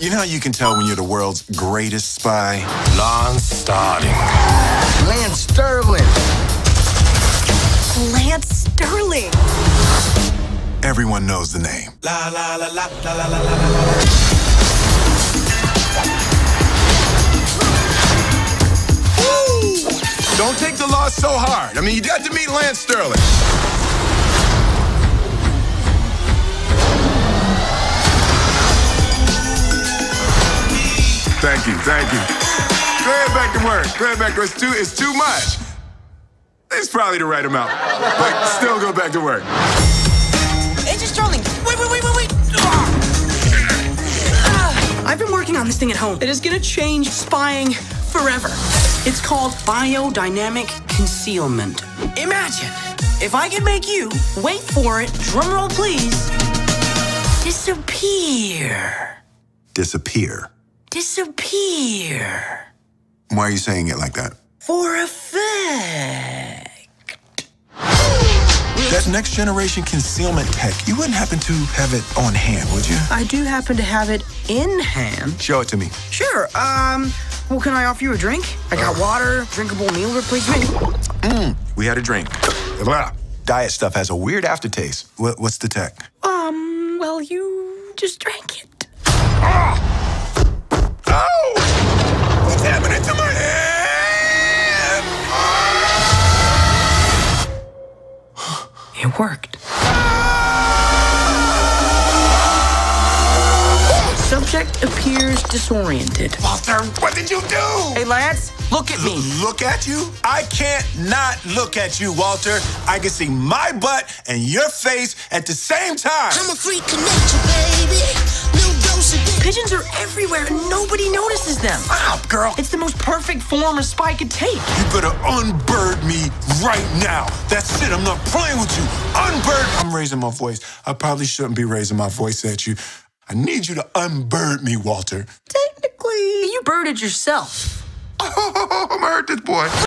You know how you can tell when you're the world's greatest spy? Lance Sterling. Lance Sterling. Lance Sterling. Everyone knows the name. La la la la la la la la la. Woo! Don't take the loss so hard. I mean, you got to meet Lance Sterling. Thank you, thank you. Go ahead back to work. Go ahead back to work. It's too much. It's probably the right amount. But still go back to work. Agent Sterling, wait. I've been working on this thing at home. It is gonna change spying forever. It's called biodynamic concealment. Imagine if I could make you, wait for it, drumroll please, disappear. Disappear? Disappear. Why are you saying it like that? For effect. That next generation concealment tech, you wouldn't happen to have it on hand, would you? I do happen to have it in hand. Show it to me. Sure. Well, can I offer you a drink? I got water, drinkable meal replacement. We had a drink. Blah. Diet stuff has a weird aftertaste. What's the tech? Well, you just drank it. Ah! Oh! What's happening to my hand? Oh. It worked. Ah! Subject appears disoriented. Walter, what did you do? Hey, Lance, look at me. Look at you? I can't not look at you, Walter. I can see my butt and your face at the same time. I'm a freak connection, baby. Pigeons are everywhere and nobody notices them. Stop, girl. It's the most perfect form a spy could take. You better unbird me right now. That's it. I'm not playing with you. Unbird. I'm raising my voice. I probably shouldn't be raising my voice at you. I need you to unbird me, Walter. Technically, you birded yourself. Oh, I hurt this boy.